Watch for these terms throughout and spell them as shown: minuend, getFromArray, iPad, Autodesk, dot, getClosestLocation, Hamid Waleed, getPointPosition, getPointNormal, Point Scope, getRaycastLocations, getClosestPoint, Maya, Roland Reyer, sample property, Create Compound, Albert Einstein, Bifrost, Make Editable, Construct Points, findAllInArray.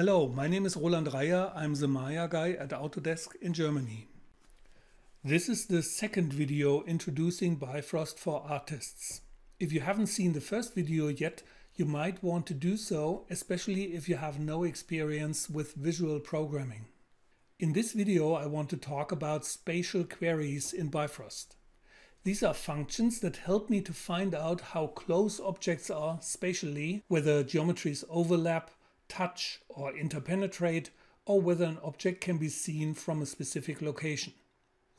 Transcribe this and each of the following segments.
Hello, my name is Roland Reyer. I'm the Maya guy at Autodesk in Germany. This is the second video introducing Bifrost for artists. If you haven't seen the first video yet, you might want to do so, especially if you have no experience with visual programming. In this video, I want to talk about spatial queries in Bifrost. These are functions that help me to find out how close objects are spatially, whether geometries overlap, touch or interpenetrate, or whether an object can be seen from a specific location.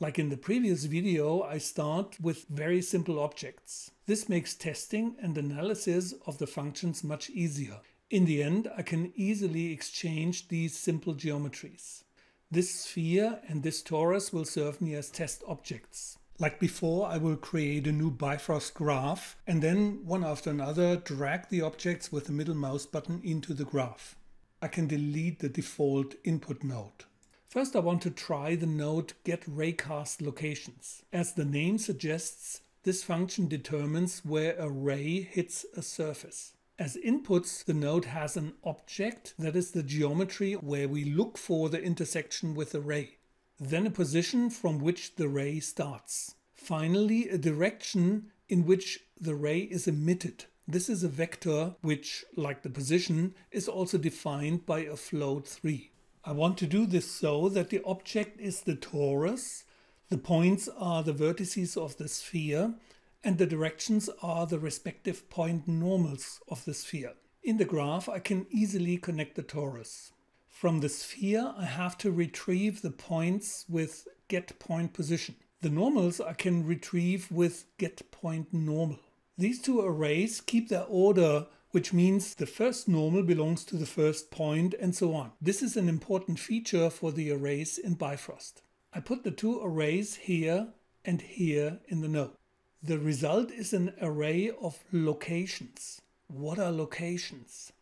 Like in the previous video, I start with very simple objects. This makes testing and analysis of the functions much easier. In the end, I can easily exchange these simple geometries. This sphere and this torus will serve me as test objects. Like before, I will create a new Bifrost graph and then, one after another, drag the objects with the middle mouse button into the graph. I can delete the default input node. First, I want to try the node getRaycastLocations. As the name suggests, this function determines where a ray hits a surface. As inputs, the node has an object, that is the geometry where we look for the intersection with the ray. Then a position from which the ray starts. Finally, a direction in which the ray is emitted. This is a vector which, like the position, is also defined by a float 3. I want to do this so that the object is the torus, the points are the vertices of the sphere, and the directions are the respective point normals of the sphere. In the graph, I can easily connect the torus. From the sphere, I have to retrieve the points with getPointPosition. The normals I can retrieve with getPointNormal. These two arrays keep their order, which means the first normal belongs to the first point and so on. This is an important feature for the arrays in Bifrost. I put the two arrays here and here in the node. The result is an array of locations. What are locations?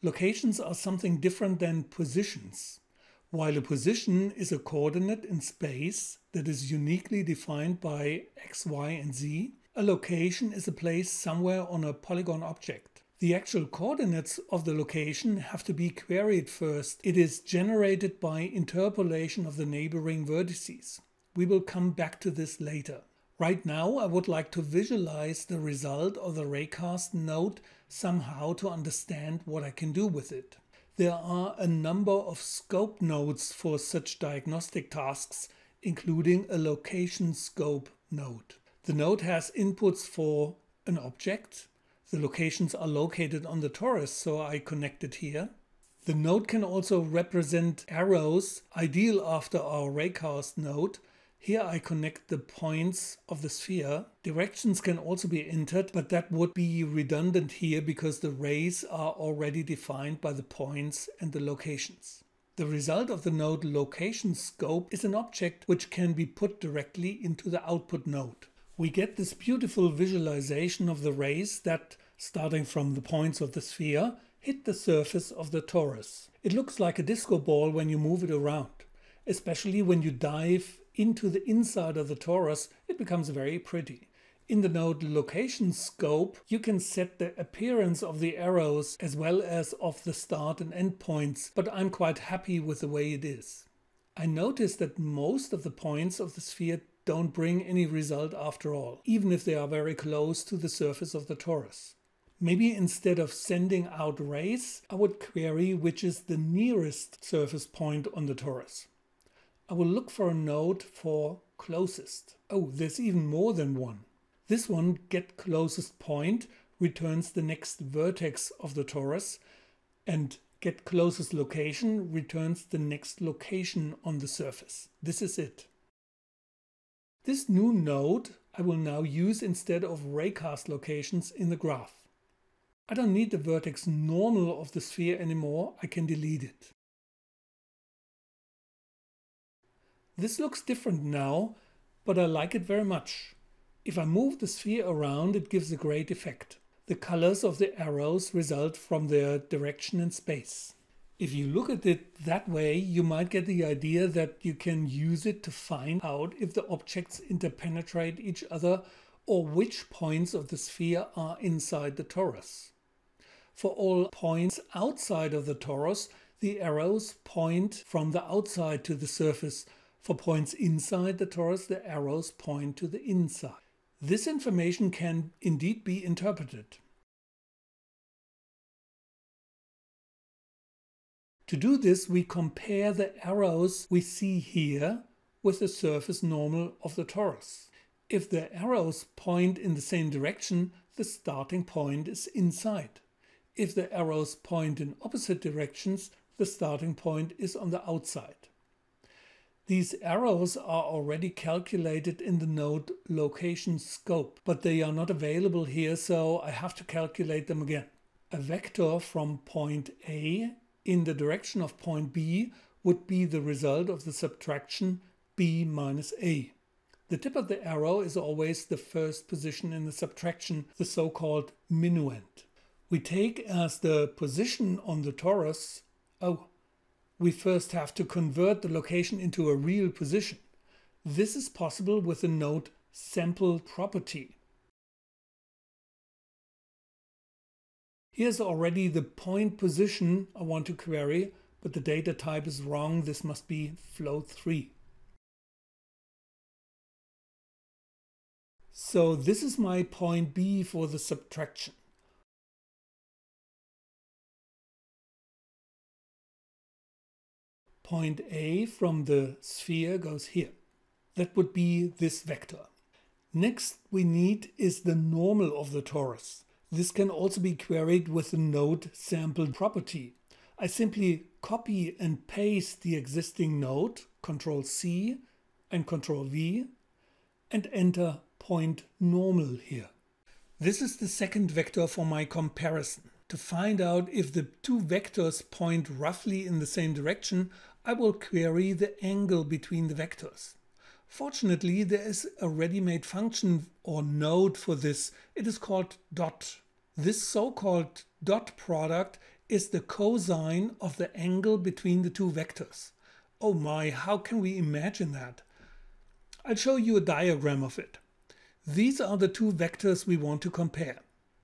Locations are something different than positions. While a position is a coordinate in space that is uniquely defined by x, y, and z, a location is a place somewhere on a polygon object. The actual coordinates of the location have to be queried first. It is generated by interpolation of the neighboring vertices. We will come back to this later. Right now, I would like to visualize the result of the raycast node somehow to understand what I can do with it. There are a number of scope nodes for such diagnostic tasks, including a location scope node. The node has inputs for an object. The locations are located on the torus, so I connect it here. The node can also represent arrows, ideal after our raycast node. Here I connect the points of the sphere. Directions can also be entered, but that would be redundant here because the rays are already defined by the points and the locations. The result of the node location scope is an object which can be put directly into the output node. We get this beautiful visualization of the rays that, starting from the points of the sphere, hit the surface of the torus. It looks like a disco ball when you move it around. Especially when you dive into the inside of the torus, it becomes very pretty. In the node location scope, you can set the appearance of the arrows as well as of the start and end points, but I'm quite happy with the way it is. I noticed that most of the points of the sphere don't bring any result after all, even if they are very close to the surface of the torus. Maybe instead of sending out rays, I would query which is the nearest surface point on the torus. I will look for a node for closest. Oh, there's even more than one. This one, getClosestPoint, returns the next vertex of the torus, and getClosestLocation returns the next location on the surface. This is it. This new node I will now use instead of raycastLocations in the graph. I don't need the vertex normal of the sphere anymore, I can delete it. This looks different now, but I like it very much. If I move the sphere around, it gives a great effect. The colors of the arrows result from their direction in space. If you look at it that way, you might get the idea that you can use it to find out if the objects interpenetrate each other or which points of the sphere are inside the torus. For all points outside of the torus, the arrows point from the outside to the surface. For points inside the torus, the arrows point to the inside. This information can indeed be interpreted. To do this, we compare the arrows we see here with the surface normal of the torus. If the arrows point in the same direction, the starting point is inside. If the arrows point in opposite directions, the starting point is on the outside. These arrows are already calculated in the node location scope, but they are not available here, so I have to calculate them again. A vector from point A in the direction of point B would be the result of the subtraction B minus A. The tip of the arrow is always the first position in the subtraction, the so-called minuend. We take as the position on the torus, we first have to convert the location into a real position. This is possible with the node sample property. Here's already the point position I want to query, but the data type is wrong. This must be float 3. So this is my point B for the subtraction. Point A from the sphere goes here. That would be this vector. Next we need is the normal of the torus. This can also be queried with the node sample property. I simply copy and paste the existing node, Ctrl C and Ctrl V, and enter point normal here. This is the second vector for my comparison. To find out if the two vectors point roughly in the same direction, I will query the angle between the vectors. Fortunately, there is a ready-made function or node for this. It is called dot. This so-called dot product is the cosine of the angle between the two vectors. Oh my, how can we imagine that? I'll show you a diagram of it. These are the two vectors we want to compare.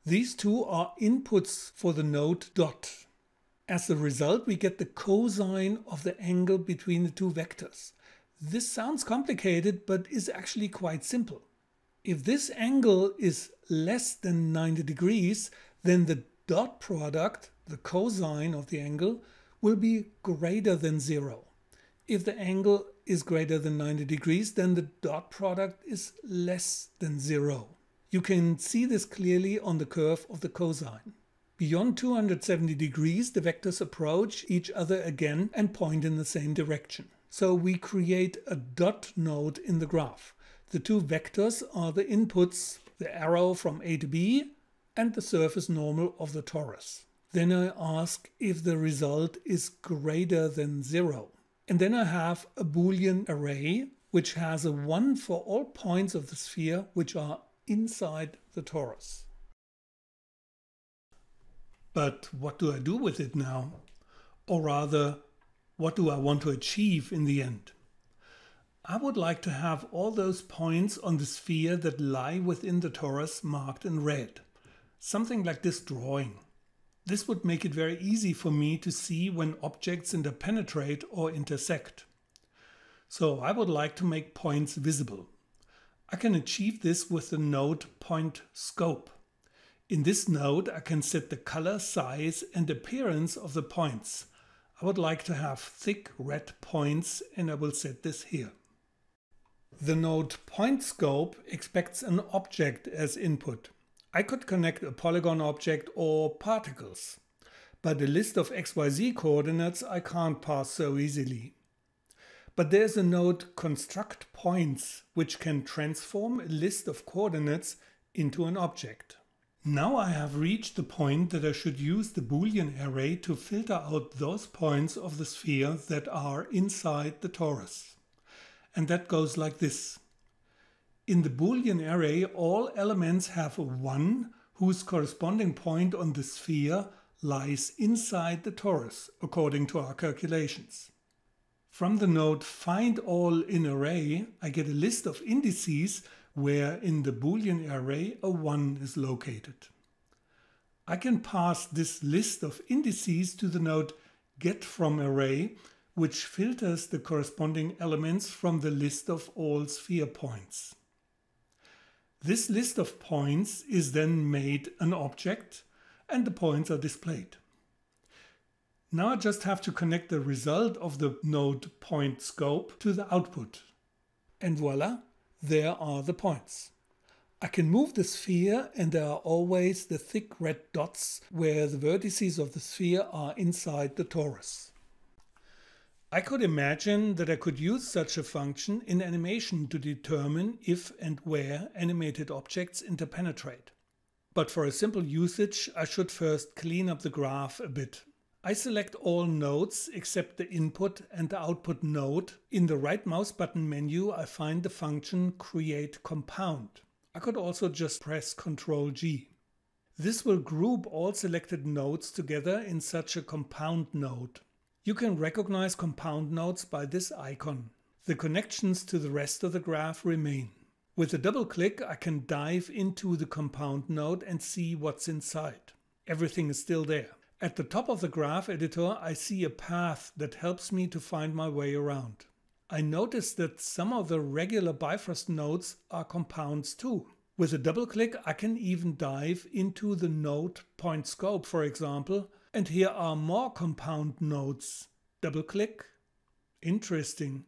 These two are inputs for the node dot. As a result, we get the cosine of the angle between the two vectors. This sounds complicated, but is actually quite simple. If this angle is less than 90 degrees, then the dot product, the cosine of the angle, will be greater than 0. If the angle is greater than 90 degrees, then the dot product is less than 0. You can see this clearly on the curve of the cosine. Beyond 270 degrees, the vectors approach each other again and point in the same direction. So we create a dot node in the graph. The two vectors are the inputs, the arrow from A to B, and the surface normal of the torus. Then I ask if the result is greater than 0. And then I have a Boolean array, which has a 1 for all points of the sphere which are inside the torus. But what do I do with it now? Or rather, what do I want to achieve in the end? I would like to have all those points on the sphere that lie within the torus marked in red. Something like this drawing. This would make it very easy for me to see when objects interpenetrate or intersect. So I would like to make points visible. I can achieve this with the node Point Scope. In this node, I can set the color, size and appearance of the points. I would like to have thick red points, and I will set this here. The node Point Scope expects an object as input. I could connect a polygon object or particles, but a list of XYZ coordinates I can't pass so easily. But there's a node Construct Points, which can transform a list of coordinates into an object. Now I have reached the point that I should use the Boolean array to filter out those points of the sphere that are inside the torus. And that goes like this. In the Boolean array, all elements have a 1 whose corresponding point on the sphere lies inside the torus, according to our calculations. From the node findAllInArray, I get a list of indices where in the Boolean array a 1 is located. I can pass this list of indices to the node getFromArray, which filters the corresponding elements from the list of all sphere points. This list of points is then made an object and the points are displayed. Now I just have to connect the result of the node point scope to the output. And voila, there are the points. I can move the sphere and there are always the thick red dots where the vertices of the sphere are inside the torus. I could imagine that I could use such a function in animation to determine if and where animated objects interpenetrate. But for a simple usage, I should first clean up the graph a bit. I select all nodes except the input and the output node. In the right mouse button menu, I find the function Create Compound. I could also just press Ctrl-G. This will group all selected nodes together in such a compound node. You can recognize compound nodes by this icon. The connections to the rest of the graph remain. With a double click, I can dive into the compound node and see what's inside. Everything is still there. At the top of the graph editor, I see a path that helps me to find my way around. I notice that some of the regular Bifrost nodes are compounds too. With a double click, I can even dive into the node point scope, for example, and here are more compound nodes. Double click. Interesting.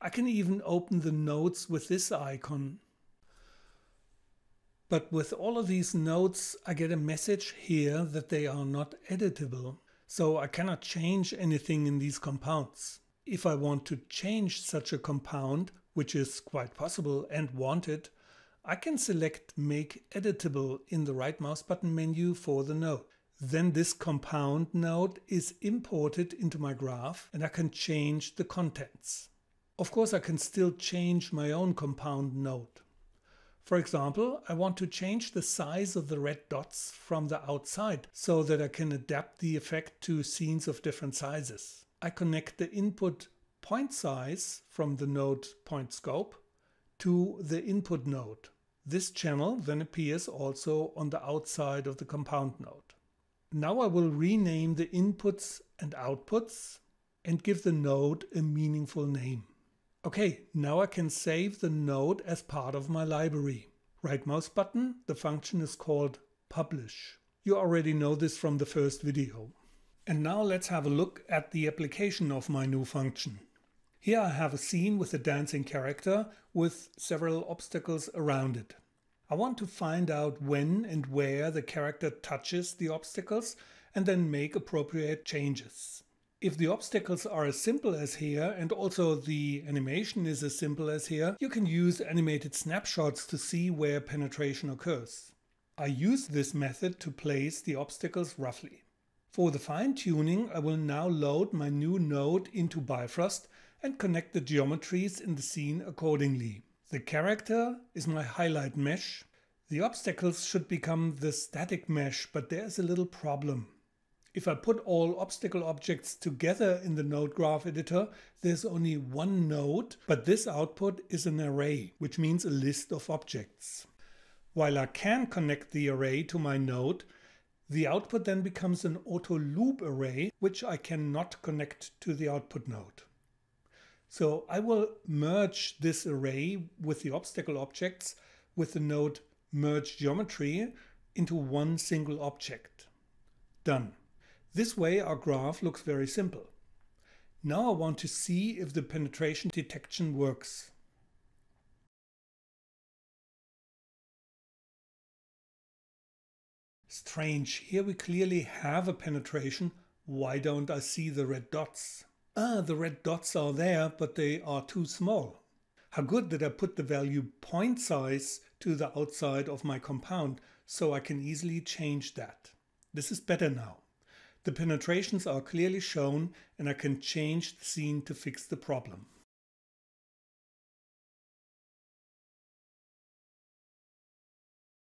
I can even open the nodes with this icon. But with all of these nodes, I get a message here that they are not editable. So I cannot change anything in these compounds. If I want to change such a compound, which is quite possible and wanted, I can select Make Editable in the right mouse button menu for the node. Then this compound node is imported into my graph and I can change the contents. Of course, I can still change my own compound node. For example, I want to change the size of the red dots from the outside so that I can adapt the effect to scenes of different sizes. I connect the input point size from the node point scope to the input node. This channel then appears also on the outside of the compound node. Now I will rename the inputs and outputs and give the node a meaningful name. Okay, now I can save the node as part of my library. Right mouse button, the function is called publish. You already know this from the first video. And now let's have a look at the application of my new function. Here I have a scene with a dancing character with several obstacles around it. I want to find out when and where the character touches the obstacles and then make appropriate changes. If the obstacles are as simple as here and also the animation is as simple as here, you can use animated snapshots to see where penetration occurs. I use this method to place the obstacles roughly. For the fine-tuning, I will now load my new node into Bifrost and connect the geometries in the scene accordingly. The character is my highlight mesh. The obstacles should become the static mesh, but there's a little problem. If I put all obstacle objects together in the node graph editor, there's only one node, but this output is an array, which means a list of objects. While I can connect the array to my node, the output then becomes an auto loop array, which I cannot connect to the output node. So I will merge this array with the obstacle objects with the node merge geometry into one single object. Done. This way our graph looks very simple. Now I want to see if the penetration detection works. Strange, here we clearly have a penetration. Why don't I see the red dots? Ah, the red dots are there, but they are too small. How good that I put the value point size to the outside of my compound, so I can easily change that. This is better now. The penetrations are clearly shown and I can change the scene to fix the problem.